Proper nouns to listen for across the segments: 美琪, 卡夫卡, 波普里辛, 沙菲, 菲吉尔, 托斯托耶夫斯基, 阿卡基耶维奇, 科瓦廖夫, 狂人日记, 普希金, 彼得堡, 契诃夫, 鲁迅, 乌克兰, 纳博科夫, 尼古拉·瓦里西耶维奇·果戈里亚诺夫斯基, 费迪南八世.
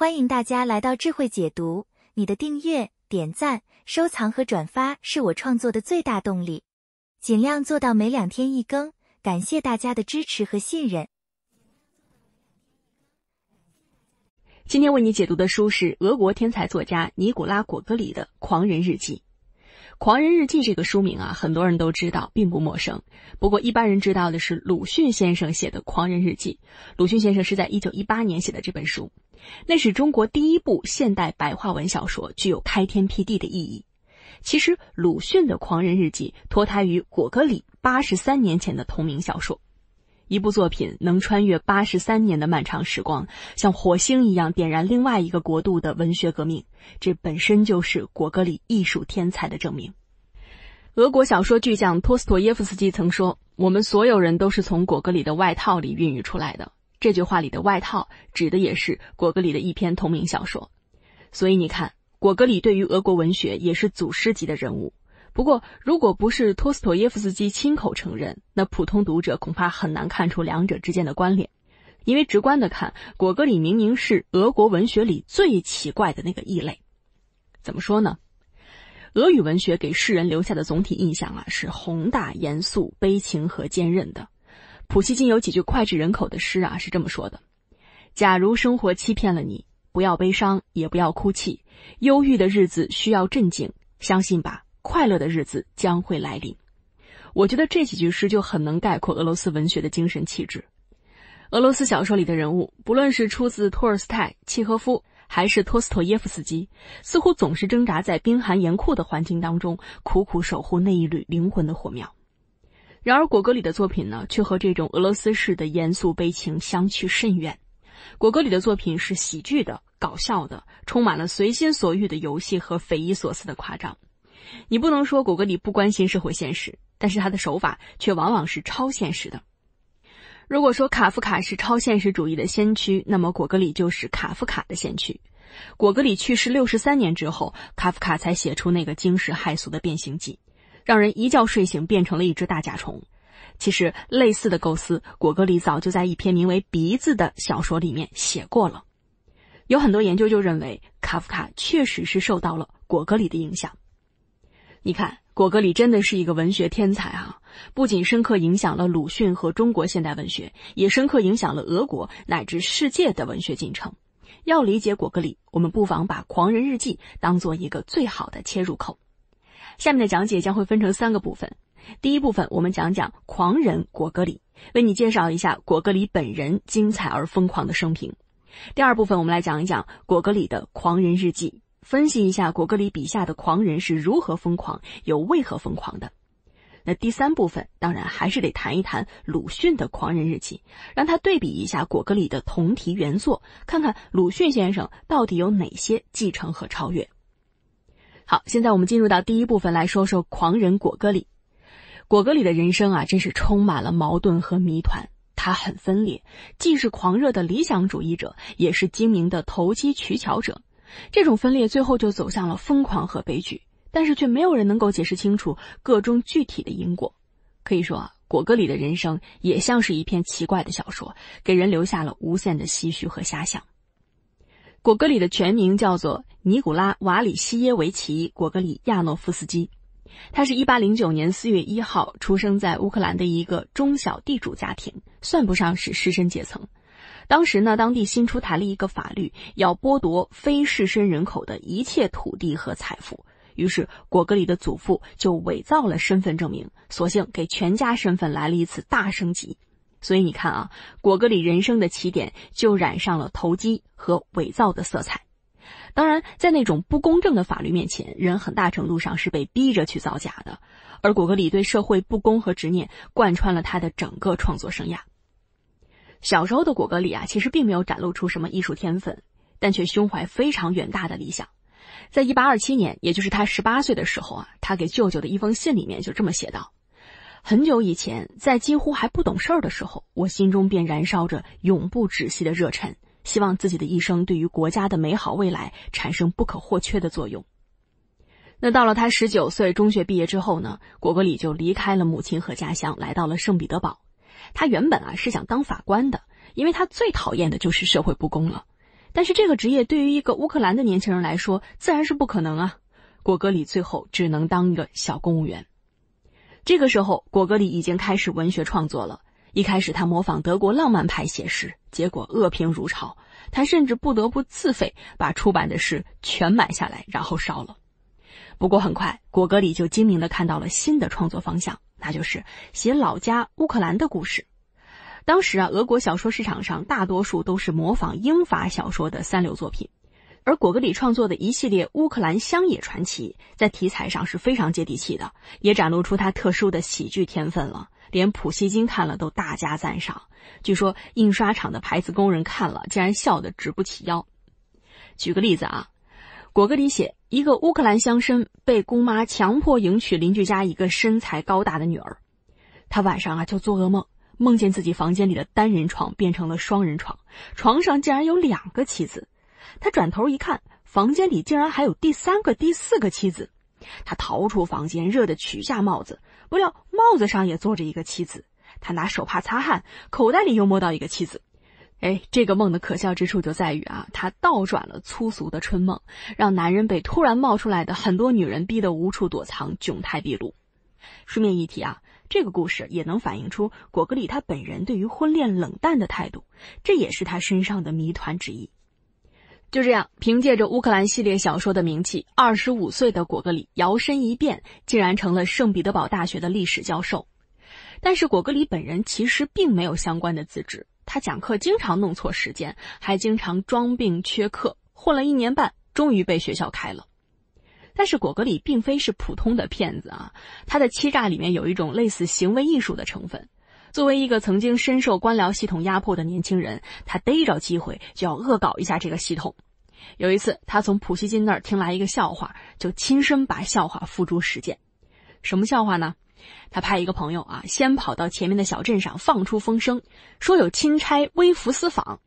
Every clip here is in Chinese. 欢迎大家来到智慧解读，你的订阅、点赞、收藏和转发是我创作的最大动力，尽量做到每两天一更，感谢大家的支持和信任。今天为你解读的书是俄国天才作家尼古拉·果戈里的《狂人日记》。《狂人日记》这个书名啊，很多人都知道，并不陌生。不过一般人知道的是鲁迅先生写的《狂人日记》。鲁迅先生是在1918年写的这本书，那是中国第一部现代白话文小说，具有开天辟地的意义。其实鲁迅的《狂人日记》脱胎于果戈里83年前的同名小说。一部作品能穿越83年的漫长时光，像火星一样点燃另外一个国度的文学革命，这本身就是果戈里艺术天才的证明。俄国小说巨匠托斯托耶夫斯基曾说，我们所有人都是从果戈里的外套里孕育出来的。这句话里的外套指的也是果戈里的一篇同名小说。所以你看，果戈里对于俄国文学也是祖师级的人物。不过如果不是托斯托耶夫斯基亲口承认，那普通读者恐怕很难看出两者之间的关联。因为直观的看，果戈里明明是俄国文学里最奇怪的那个异类。怎么说呢？俄语文学给世人留下的总体印象啊，是宏大、严肃、悲情和坚韧的。普希金有几句脍炙人口的诗啊，是这么说的：假如生活欺骗了你，不要悲伤，也不要哭泣，忧郁的日子需要镇静，相信吧，快乐的日子将会来临。我觉得这几句诗就很能概括俄罗斯文学的精神气质。俄罗斯小说里的人物，不论是出自托尔斯泰、契诃夫，还是托斯托耶夫斯基，似乎总是挣扎在冰寒严酷的环境当中，苦苦守护那一缕灵魂的火苗。然而果戈里的作品呢，却和这种俄罗斯式的严肃悲情相去甚远。果戈里的作品是喜剧的、搞笑的，充满了随心所欲的游戏和匪夷所思的夸张。你不能说果戈里不关心社会现实，但是他的手法却往往是超现实的。如果说卡夫卡是超现实主义的先驱，那么果戈里就是卡夫卡的先驱。果戈里去世63年之后，卡夫卡才写出那个惊世骇俗的《变形记》，让人一觉睡醒变成了一只大甲虫。其实类似的构思，果戈里早就在一篇名为《鼻子》的小说里面写过了。有很多研究就认为，卡夫卡确实是受到了果戈里的影响。你看，果戈里真的是一个文学天才啊！不仅深刻影响了鲁迅和中国现代文学，也深刻影响了俄国乃至世界的文学进程。要理解果戈里，我们不妨把《狂人日记》当做一个最好的切入口。下面的讲解将会分成三个部分。第一部分，我们讲讲狂人果戈里，为你介绍一下果戈里本人精彩而疯狂的生平。第二部分，我们来讲一讲果戈里的狂人日记，分析一下果戈里笔下的狂人是如何疯狂，又为何疯狂的。那第三部分，当然还是得谈一谈鲁迅的狂人日记，让他对比一下果戈里的同题原作，看看鲁迅先生到底有哪些继承和超越。好，现在我们进入到第一部分，来说说狂人果戈里。果戈里的人生啊，真是充满了矛盾和谜团。他很分裂，既是狂热的理想主义者，也是精明的投机取巧者。这种分裂最后就走向了疯狂和悲剧，但是却没有人能够解释清楚各中具体的因果。可以说啊，果戈里的人生也像是一篇奇怪的小说，给人留下了无限的唏嘘和遐想。果戈里的全名叫做尼古拉·瓦里西耶维奇·果戈里亚诺夫斯基。他是1809年4月1号出生在乌克兰的一个中小地主家庭，算不上是士绅阶层。当时呢，当地新出台了一个法律，要剥夺非士绅人口的一切土地和财富。于是果戈里的祖父就伪造了身份证明，索性给全家身份来了一次大升级。所以你看啊，果戈里人生的起点就染上了投机和伪造的色彩。当然，在那种不公正的法律面前，人很大程度上是被逼着去造假的。而果戈里对社会不公和执念贯穿了他的整个创作生涯。小时候的果戈里啊，其实并没有展露出什么艺术天分，但却胸怀非常远大的理想。在1827年，也就是他18岁的时候啊，他给舅舅的一封信里面就这么写道：很久以前，在几乎还不懂事儿的时候，我心中便燃烧着永不止息的热忱，希望自己的一生对于国家的美好未来产生不可或缺的作用。那到了他19岁中学毕业之后呢，果戈里就离开了母亲和家乡，来到了圣彼得堡。他原本啊是想当法官的，因为他最讨厌的就是社会不公了。但是这个职业对于一个乌克兰的年轻人来说，自然是不可能啊。果戈里最后只能当一个小公务员。这个时候，果戈里已经开始文学创作了。一开始他模仿德国浪漫派写诗，结果恶评如潮，他甚至不得不自费把出版的诗全买下来，然后烧了。不过很快，果戈里就精明地看到了新的创作方向，那就是写老家乌克兰的故事。当时啊，俄国小说市场上大多数都是模仿英法小说的三流作品，而果戈里创作的一系列乌克兰乡野传奇，在题材上是非常接地气的，也展露出他特殊的喜剧天分了。连普希金看了都大加赞赏，据说印刷厂的牌子工人看了竟然笑得直不起腰。举个例子啊，果戈里写一个乌克兰乡绅被姑妈强迫迎娶邻居家一个身材高大的女儿，他晚上啊就做噩梦，梦见自己房间里的单人床变成了双人床，床上竟然有两个妻子，他转头一看，房间里竟然还有第三个第四个妻子，他逃出房间，热得取下帽子，不料帽子上也坐着一个妻子，他拿手帕擦汗，口袋里又摸到一个妻子。哎，这个梦的可笑之处就在于啊，它倒转了粗俗的春梦，让男人被突然冒出来的很多女人逼得无处躲藏，窘态毕露。顺便一提啊，这个故事也能反映出果戈里他本人对于婚恋冷淡的态度，这也是他身上的谜团之一。就这样，凭借着乌克兰系列小说的名气，25岁的果戈里摇身一变，竟然成了圣彼得堡大学的历史教授。但是果戈里本人其实并没有相关的资质，他讲课经常弄错时间，还经常装病缺课，混了1年半，终于被学校开了。但是果戈里并非是普通的骗子啊，他的欺诈里面有一种类似行为艺术的成分。作为一个曾经深受官僚系统压迫的年轻人，他逮着机会就要恶搞一下这个系统。有一次，他从普希金那儿听来一个笑话，就亲身把笑话付诸实践。什么笑话呢？他派一个朋友啊，先跑到前面的小镇上放出风声，说有钦差微服私访。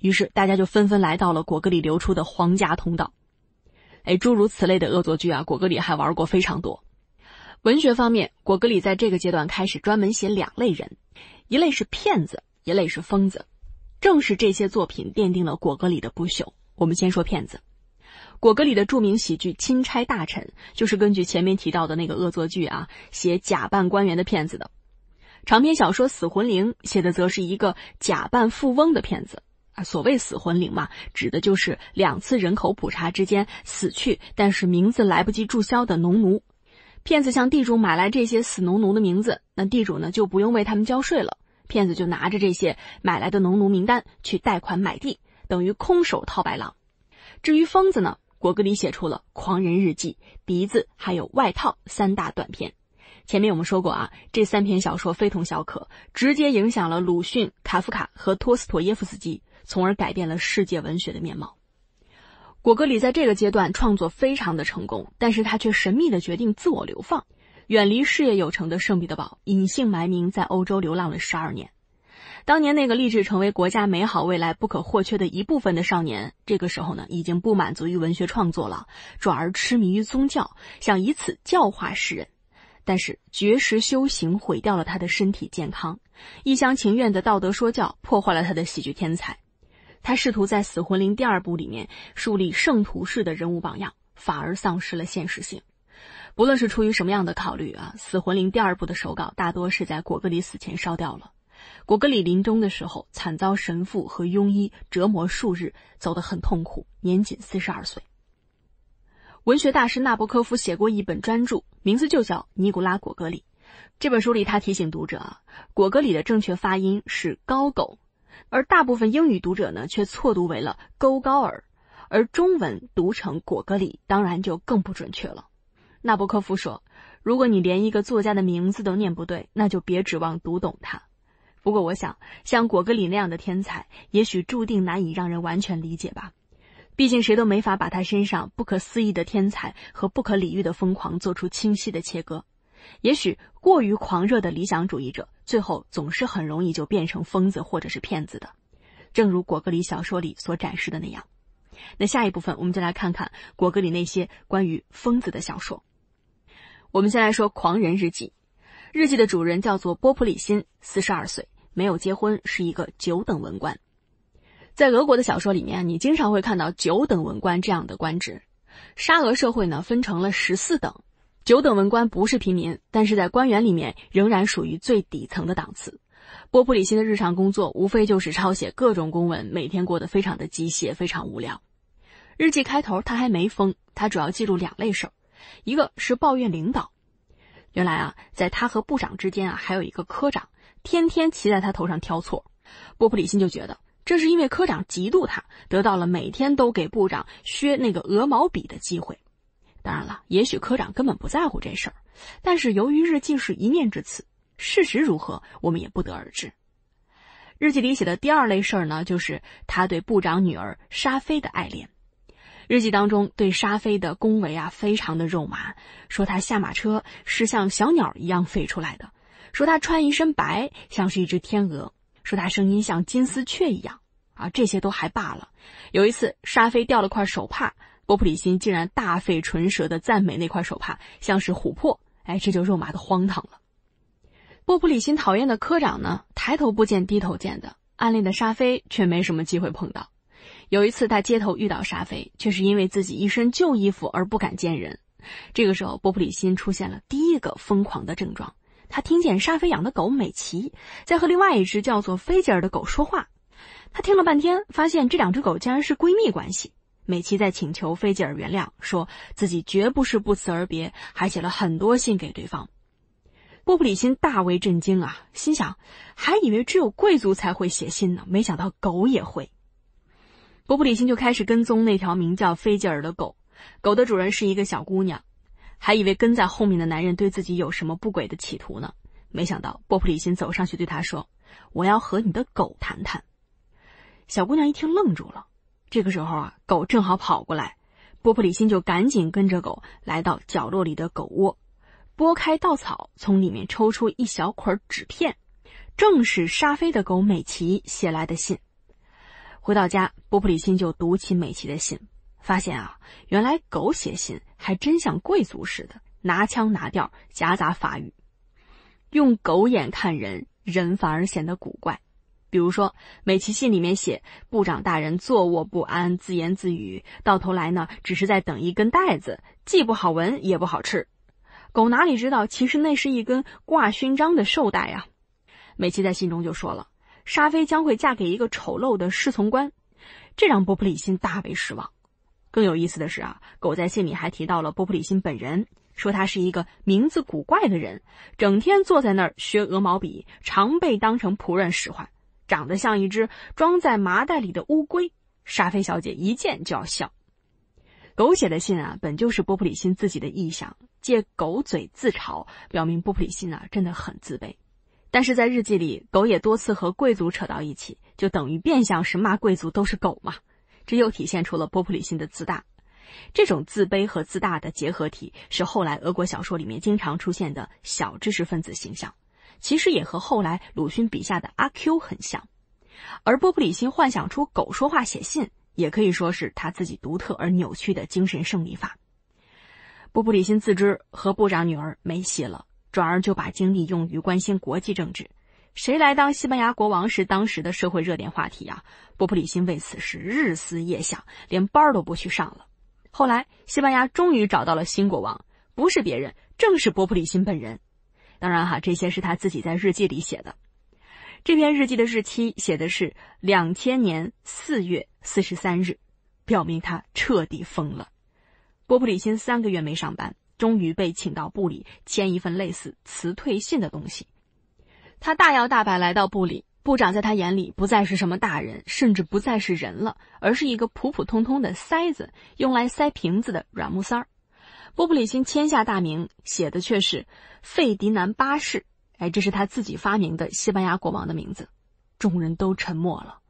于是大家就纷纷来到了果戈里流出的皇家通道。哎，诸如此类的恶作剧啊，果戈里还玩过非常多。文学方面，果戈里在这个阶段开始专门写两类人，一类是骗子，一类是疯子。正是这些作品奠定了果戈里的不朽。我们先说骗子。果戈里的著名喜剧《钦差大臣》就是根据前面提到的那个恶作剧啊，写假扮官员的骗子的。长篇小说《死魂灵》写的则是一个假扮富翁的骗子。所谓死魂灵嘛，指的就是2次人口普查之间死去但是名字来不及注销的农奴。骗子向地主买来这些死农奴的名字，那地主呢就不用为他们交税了，骗子就拿着这些买来的农奴名单去贷款买地，等于空手套白狼。至于疯子呢，果戈里写出了《狂人日记》、《鼻子》还有《外套》3大短篇。前面我们说过啊，这3篇小说非同小可，直接影响了鲁迅、卡夫卡和托斯妥耶夫斯基，从而改变了世界文学的面貌。果戈里在这个阶段创作非常的成功，但是他却神秘地决定自我流放，远离事业有成的圣彼得堡，隐姓埋名在欧洲流浪了12年。当年那个立志成为国家美好未来不可或缺的一部分的少年，这个时候呢，已经不满足于文学创作了，转而痴迷于宗教，想以此教化世人。但是绝食修行毁掉了他的身体健康，一厢情愿的道德说教破坏了他的喜剧天才。他试图在《死魂灵》第2部里面树立圣徒式的人物榜样，反而丧失了现实性。不论是出于什么样的考虑啊，《死魂灵》第2部的手稿大多是在果戈里死前烧掉了。果戈里临终的时候惨遭神父和庸医折磨数日，走得很痛苦，年仅42岁。文学大师纳博科夫写过一本专著，名字就叫《尼古拉·果戈里》。这本书里他提醒读者啊，果戈里的正确发音是高狗，而大部分英语读者呢却错读为了勾高尔，而中文读成果戈里当然就更不准确了。纳博科夫说，如果你连一个作家的名字都念不对，那就别指望读懂他。不过我想，像果戈里那样的天才也许注定难以让人完全理解吧，毕竟谁都没法把他身上不可思议的天才和不可理喻的疯狂做出清晰的切割。也许过于狂热的理想主义者最后总是很容易就变成疯子或者是骗子的，正如果戈里小说里所展示的那样。那下一部分我们就来看看果戈里那些关于疯子的小说。我们先来说《狂人日记》。日记的主人叫做波普里辛，42岁，没有结婚，是一个9等文官。在俄国的小说里面，你经常会看到九等文官这样的官职。沙俄社会呢分成了14等，九等文官不是平民，但是在官员里面仍然属于最底层的档次。波普里辛的日常工作无非就是抄写各种公文，每天过得非常的机械，非常无聊。日记开头他还没封，他主要记录两类事儿，一个是抱怨领导。原来啊，在他和部长之间啊，还有一个科长，天天骑在他头上挑错。波普里辛就觉得这是因为科长嫉妒他，得到了每天都给部长削那个鹅毛笔的机会。当然了，也许科长根本不在乎这事儿，但是由于日记是一面之词，事实如何我们也不得而知。日记里写的第二类事儿呢，就是他对部长女儿沙菲的爱恋。日记当中对沙菲的恭维啊，非常的肉麻，说她下马车是像小鸟一样飞出来的，说她穿一身白像是一只天鹅，说她声音像金丝雀一样啊，这些都还罢了。有一次沙菲掉了块手帕，波普里辛竟然大费唇舌地赞美那块手帕像是琥珀，哎，这就肉麻的荒唐了。波普里辛讨厌的科长呢，抬头不见低头见的，暗恋的沙菲却没什么机会碰到。有一次他街头遇到沙菲，却是因为自己一身旧衣服而不敢见人。这个时候波普里辛出现了第一个疯狂的症状，他听见沙菲养的狗美琪在和另外一只叫做菲吉尔的狗说话。他听了半天，发现这两只狗竟然是闺蜜关系。美琪在请求菲吉尔原谅，说自己绝不是不辞而别，还写了很多信给对方。波普里辛大为震惊啊，心想还以为只有贵族才会写信呢，没想到狗也会。波普里辛就开始跟踪那条名叫菲吉尔的狗，狗的主人是一个小姑娘，还以为跟在后面的男人对自己有什么不轨的企图呢，没想到波普里辛走上去对她说，我要和你的狗谈谈。小姑娘一听愣住了，这个时候啊，狗正好跑过来，波普里辛就赶紧跟着狗来到角落里的狗窝，拨开稻草，从里面抽出一小捆纸片，正是沙菲的狗美琪写来的信。回到家，波普里辛就读起美琪的信，发现啊，原来狗写信还真像贵族似的，拿腔拿调，夹杂法语，用狗眼看人，人反而显得古怪。比如说，美琪信里面写部长大人坐卧不安，自言自语，到头来呢，只是在等一根带子，既不好闻也不好吃。狗哪里知道，其实那是一根挂勋章的绶带啊！美琪在信中就说了，沙菲将会嫁给一个丑陋的侍从官，这让波普里辛大为失望。更有意思的是啊，狗在信里还提到了波普里辛本人，说他是一个名字古怪的人，整天坐在那儿削鹅毛笔，常被当成仆人使唤，长得像一只装在麻袋里的乌龟。沙菲小姐一见就要笑。狗写的信啊，本就是波普里辛自己的臆想，借狗嘴自嘲，表明波普里辛啊真的很自卑。但是在日记里，狗也多次和贵族扯到一起，就等于变相是骂贵族都是狗嘛，这又体现出了波普里辛的自大。这种自卑和自大的结合体，是后来俄国小说里面经常出现的小知识分子形象，其实也和后来鲁迅笔下的阿 Q 很像。而波普里辛幻想出狗说话写信，也可以说是他自己独特而扭曲的精神胜利法。波普里辛自知和部长女儿没戏了，转而就把精力用于关心国际政治，谁来当西班牙国王是当时的社会热点话题啊！波普里辛为此是日思夜想，连班都不去上了。后来西班牙终于找到了新国王，不是别人，正是波普里辛本人。当然哈，这些是他自己在日记里写的。这篇日记的日期写的是2000年4月43日，表明他彻底疯了。波普里辛3个月没上班，终于被请到部里签一份类似辞退信的东西。他大摇大摆来到部里，部长在他眼里不再是什么大人，甚至不再是人了，而是一个普普通通的塞子，用来塞瓶子的软木塞儿。波普里辛签下大名，写的却是费迪南八世，哎，这是他自己发明的西班牙国王的名字。众人都沉默了，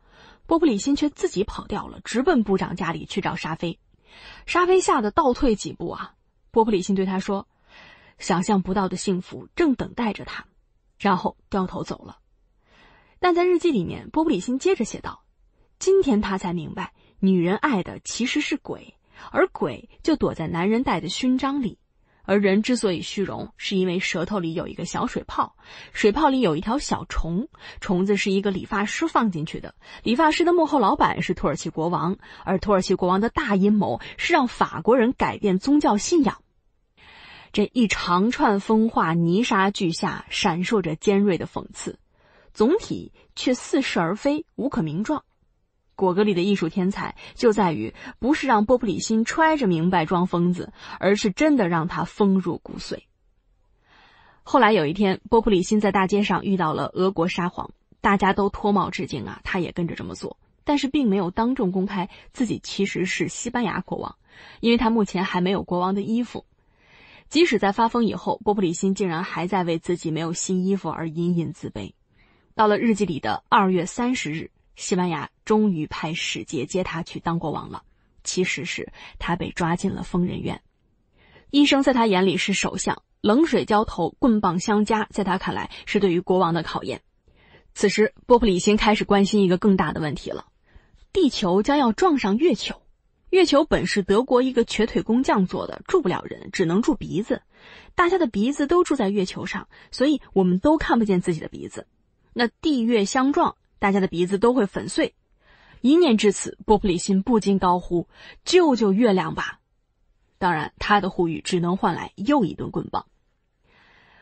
波普里辛却自己跑掉了，直奔部长家里去找沙菲。沙菲吓得倒退几步啊，波普里辛对他说，想象不到的幸福正等待着他，然后掉头走了。但在日记里面，波普里辛接着写道，今天他才明白，女人爱的其实是鬼，而鬼就躲在男人戴的勋章里，而人之所以虚荣，是因为舌头里有一个小水泡，水泡里有一条小虫，虫子是一个理发师放进去的。理发师的幕后老板是土耳其国王，而土耳其国王的大阴谋是让法国人改变宗教信仰。这一长串风化泥沙俱下，闪烁着尖锐的讽刺，总体却似是而非，无可名状。果戈里的艺术天才就在于，不是让波普里辛揣着明白装疯子，而是真的让他疯入骨髓。后来有一天，波普里辛在大街上遇到了俄国沙皇，大家都脱帽致敬啊，他也跟着这么做，但是并没有当众公开自己其实是西班牙国王，因为他目前还没有国王的衣服。即使在发疯以后，波普里辛竟然还在为自己没有新衣服而隐隐自卑。到了日记里的2月30日，西班牙终于派使节接他去当国王了，其实是他被抓进了疯人院。医生在他眼里是首相，冷水浇头，棍棒相加，在他看来是对于国王的考验。此时波普里辛开始关心一个更大的问题了，地球将要撞上月球。月球本是德国一个瘸腿工匠做的，住不了人，只能住鼻子，大家的鼻子都住在月球上，所以我们都看不见自己的鼻子。那地月相撞，大家的鼻子都会粉碎。一念至此，波普里辛不禁高呼，救救月亮吧。当然他的呼吁只能换来又一顿棍棒。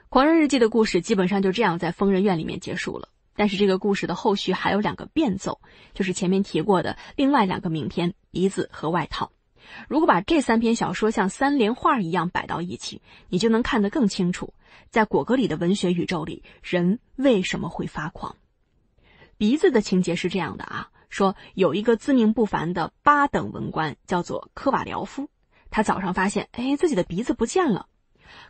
狂人日记的故事基本上就这样在疯人院里面结束了，但是这个故事的后续还有两个变奏，就是前面提过的另外两个名篇，鼻子和外套。如果把这三篇小说像三联画一样摆到一起，你就能看得更清楚，在果戈里的文学宇宙里，人为什么会发狂。鼻子的情节是这样的啊，说有一个自命不凡的八等文官叫做科瓦廖夫，他早上发现自己的鼻子不见了。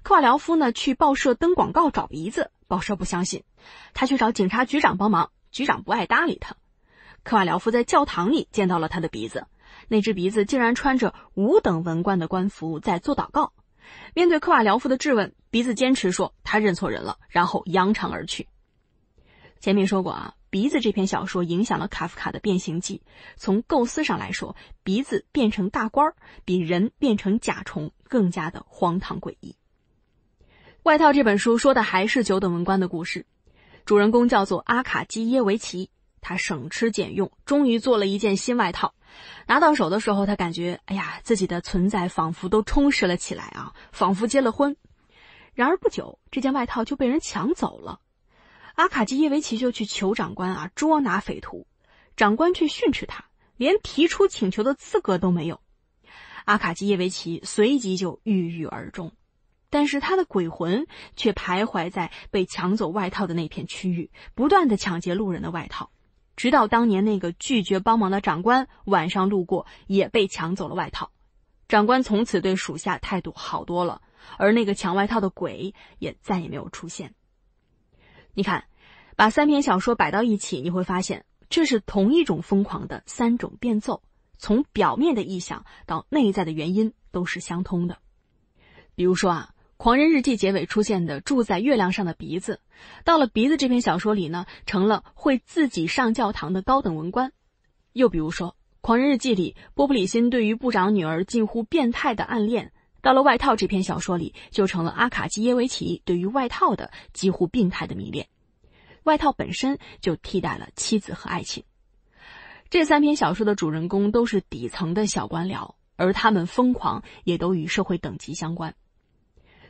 科瓦廖夫呢去报社登广告找鼻子，报社不相信，他去找警察局长帮忙，局长不爱搭理他。科瓦廖夫在教堂里见到了他的鼻子，那只鼻子竟然穿着五等文官的官服在做祷告。面对科瓦廖夫的质问，鼻子坚持说他认错人了，然后扬长而去。前面说过啊，鼻子这篇小说影响了卡夫卡的变形记，从构思上来说，鼻子变成大官比人变成甲虫更加的荒唐诡异。外套这本书说的还是九等文官的故事，主人公叫做阿卡基耶维奇，他省吃俭用，终于做了一件新外套。拿到手的时候，他感觉自己的存在仿佛都充实了起来啊，仿佛结了婚。然而不久，这件外套就被人抢走了。阿卡基耶维奇就去求长官啊，捉拿匪徒。长官去训斥他，连提出请求的资格都没有。阿卡基耶维奇随即就郁郁而终，但是他的鬼魂却徘徊在被抢走外套的那片区域，不断地抢劫路人的外套，直到当年那个拒绝帮忙的长官晚上路过，也被抢走了外套。长官从此对属下态度好多了，而那个抢外套的鬼也再也没有出现。你看，把三篇小说摆到一起，你会发现这是同一种疯狂的三种变奏，从表面的意象到内在的原因都是相通的。比如说啊，狂人日记结尾出现的住在月亮上的鼻子，到了鼻子这篇小说里呢，成了会自己上教堂的高等文官。又比如说，狂人日记里波普里辛对于部长女儿近乎变态的暗恋，到了外套这篇小说里，就成了阿卡基耶维奇对于外套的几乎病态的迷恋。外套本身就替代了妻子和爱情。这三篇小说的主人公都是底层的小官僚，而他们疯狂也都与社会等级相关。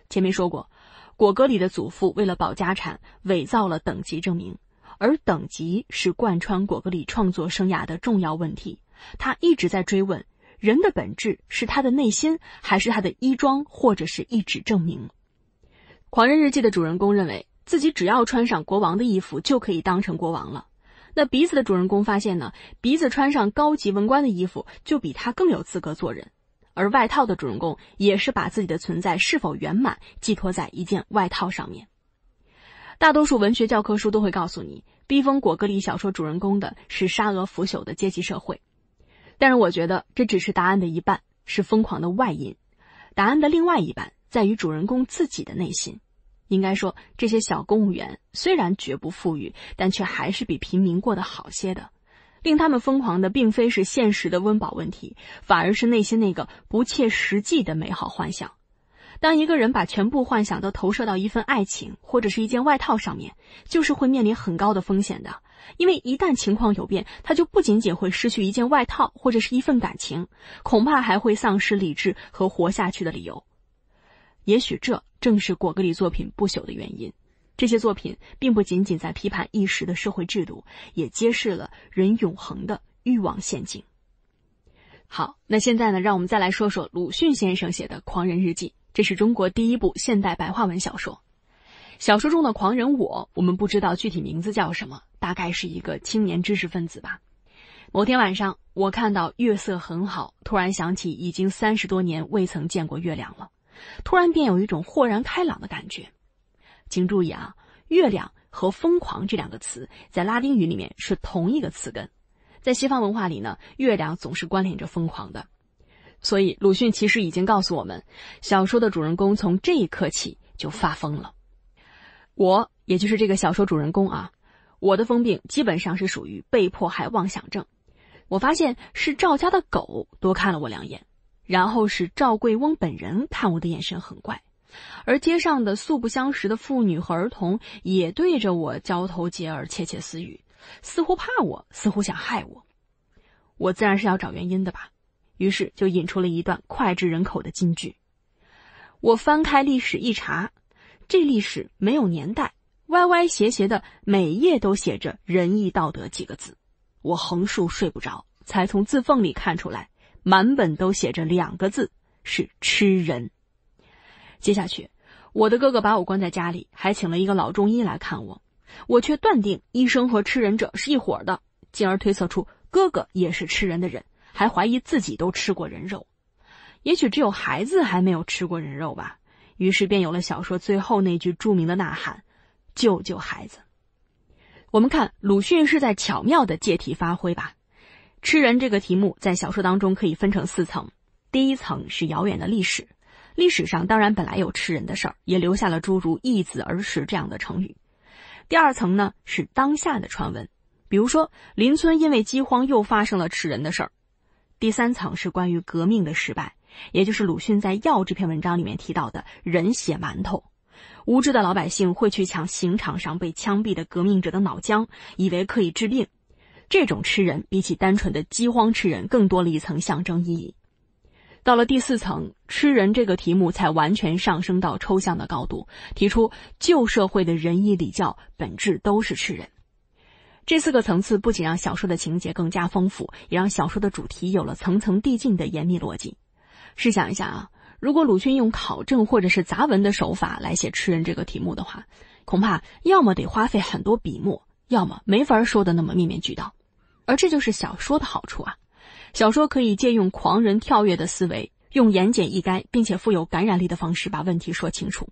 前面说过，果戈里的祖父为了保家产，伪造了等级证明，而等级是贯穿果戈里创作生涯的重要问题。他一直在追问，人的本质是他的内心，还是他的衣装，或者是一纸证明？狂人日记的主人公认为自己只要穿上国王的衣服就可以当成国王了。那鼻子的主人公发现呢，鼻子穿上高级文官的衣服就比他更有资格做人。而外套的主人公也是把自己的存在是否圆满寄托在一件外套上面。大多数文学教科书都会告诉你，逼疯果戈里小说主人公的是沙俄腐朽的阶级社会。但是我觉得这只是答案的一半，是疯狂的外因。答案的另外一半在于主人公自己的内心。应该说，这些小公务员虽然绝不富裕，但却还是比平民过得好些的。令他们疯狂的并非是现实的温饱问题，反而是内心那个不切实际的美好幻想。当一个人把全部幻想都投射到一份爱情或者是一件外套上面，就是会面临很高的风险的。因为一旦情况有变，他就不仅仅会失去一件外套或者是一份感情，恐怕还会丧失理智和活下去的理由。也许这正是果戈里作品不朽的原因。这些作品并不仅仅在批判一时的社会制度，也揭示了人永恒的欲望陷阱。好，那现在呢，让我们再来说说鲁迅先生写的《狂人日记》，这是中国第一部现代白话文小说。小说中的狂人我们不知道具体名字叫什么，大概是一个青年知识分子吧。某天晚上，我看到月色很好，突然想起已经30多年未曾见过月亮了，突然便有一种豁然开朗的感觉。请注意啊，月亮和疯狂这两个词在拉丁语里面是同一个词根。在西方文化里呢，月亮总是关联着疯狂的。所以鲁迅其实已经告诉我们，小说的主人公从这一刻起就发疯了。我，也就是这个小说主人公啊，我的疯病基本上是属于被迫害妄想症。我发现是赵家的狗多看了我两眼，然后是赵贵翁本人看我的眼神很怪，而街上的素不相识的妇女和儿童也对着我交头接耳，窃窃私语，似乎怕我，似乎想害我。我自然是要找原因的吧，于是就引出了一段脍炙人口的金句。我翻开历史一查，这历史没有年代，歪歪斜斜的，每页都写着仁义道德几个字。我横竖睡不着，才从字缝里看出来，满本都写着两个字，是吃人。接下去，我的哥哥把我关在家里，还请了一个老中医来看我，我却断定医生和吃人者是一伙的，进而推测出哥哥也是吃人的人，还怀疑自己都吃过人肉。也许只有孩子还没有吃过人肉吧，于是便有了小说最后那句著名的呐喊，救救孩子。我们看鲁迅是在巧妙的借题发挥吧。吃人这个题目在小说当中可以分成4层，第一层是遥远的历史，历史上当然本来有吃人的事儿，也留下了诸如易子而食这样的成语。第二层呢，是当下的传闻，比如说邻村因为饥荒又发生了吃人的事儿。第三层是关于革命的失败，也就是鲁迅在《药》这篇文章里面提到的人血馒头。无知的老百姓会去抢刑场上被枪毙的革命者的脑浆，以为可以治病。这种吃人比起单纯的饥荒吃人更多了一层象征意义。到了第4层，吃人这个题目才完全上升到抽象的高度，提出旧社会的仁义礼教本质都是吃人。这4个层次不仅让小说的情节更加丰富，也让小说的主题有了层层递进的严密逻辑。试想一下啊，如果鲁迅用考证或者是杂文的手法来写吃人这个题目的话，恐怕要么得花费很多笔墨，要么没法说的那么面面俱到。而这就是小说的好处啊。小说可以借用狂人跳跃的思维，用言简意赅并且富有感染力的方式把问题说清楚。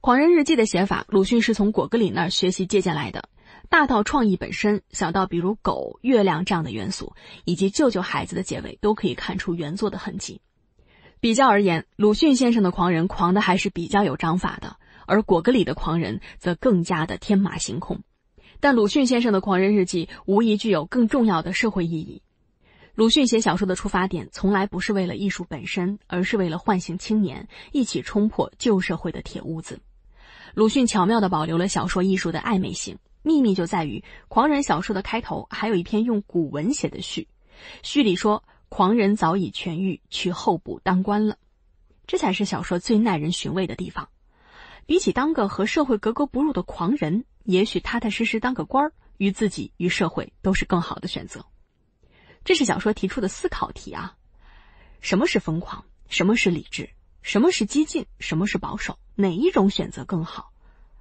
狂人日记的写法，鲁迅是从果戈里那儿学习借鉴来的，大到创意本身，小到比如狗、月亮这样的元素，以及救救孩子的结尾，都可以看出原作的痕迹。比较而言，鲁迅先生的狂人狂的还是比较有章法的，而果戈里的狂人则更加的天马行空。但鲁迅先生的狂人日记无疑具有更重要的社会意义。鲁迅写小说的出发点从来不是为了艺术本身，而是为了唤醒青年，一起冲破旧社会的铁屋子。鲁迅巧妙地保留了小说艺术的暧昧性，秘密就在于狂人小说的开头还有一篇用古文写的序，序里说狂人早已痊愈，去候补当官了。这才是小说最耐人寻味的地方。比起当个和社会格格不入的狂人，也许踏踏实实当个官儿，于自己于社会都是更好的选择。这是小说提出的思考题啊，什么是疯狂？什么是理智？什么是激进？什么是保守？哪一种选择更好？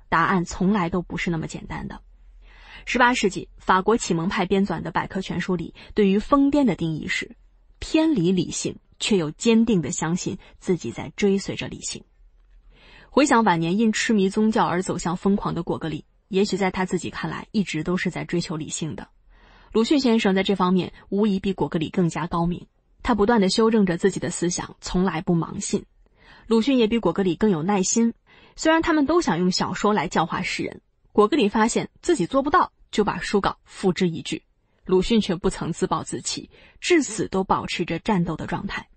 答案从来都不是那么简单的。18世纪，法国启蒙派编纂的百科全书里，对于疯癫的定义是偏离理性，却又坚定地相信自己在追随着理性。回想晚年因痴迷宗教而走向疯狂的果戈里，也许在他自己看来，一直都是在追求理性的。鲁迅先生在这方面无疑比果戈里更加高明，他不断地修正着自己的思想，从来不盲信。鲁迅也比果戈里更有耐心，虽然他们都想用小说来教化世人，果戈里发现自己做不到，就把书稿付之一炬，鲁迅却不曾自暴自弃，至死都保持着战斗的状态。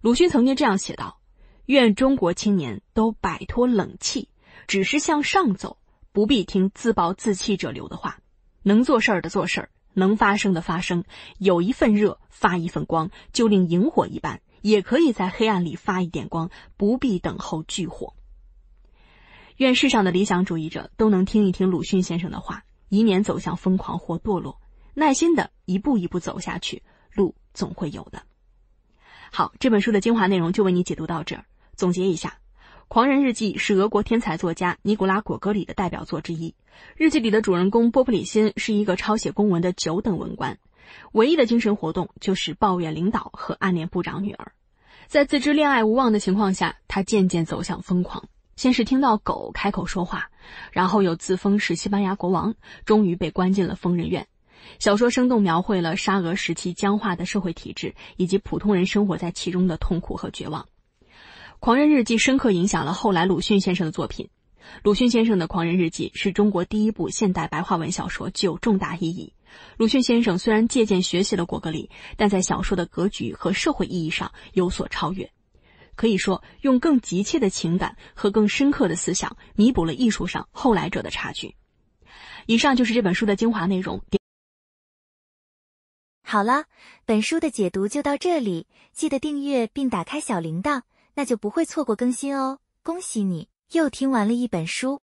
鲁迅曾经这样写道，愿中国青年都摆脱冷气，只是向上走，不必听自暴自弃者流的话。能做事儿的做事儿，能发声的发声，有一份热，发一份光，就令萤火一般，也可以在黑暗里发一点光，不必等候炬火。愿世上的理想主义者都能听一听鲁迅先生的话，以免走向疯狂或堕落，耐心的一步一步走下去，路总会有的。好，这本书的精华内容就为你解读到这儿。总结一下，《狂人日记》是俄国天才作家尼古拉·果戈里的代表作之一。日记里的主人公波普里辛是一个抄写公文的9等文官，唯一的精神活动就是抱怨领导和暗恋部长女儿。在自知恋爱无望的情况下，他渐渐走向疯狂，先是听到狗开口说话，然后又自封是西班牙国王，终于被关进了疯人院。小说生动描绘了沙俄时期僵化的社会体制，以及普通人生活在其中的痛苦和绝望。狂人日记深刻影响了后来鲁迅先生的作品。鲁迅先生的狂人日记是中国第一部现代白话文小说，具有重大意义。鲁迅先生虽然借鉴学习了果戈里，但在小说的格局和社会意义上有所超越。可以说，用更急切的情感和更深刻的思想，弥补了艺术上后来者的差距。以上就是这本书的精华内容。好了，本书的解读就到这里，记得订阅并打开小铃铛，那就不会错过更新哦。恭喜你，又听完了一本书。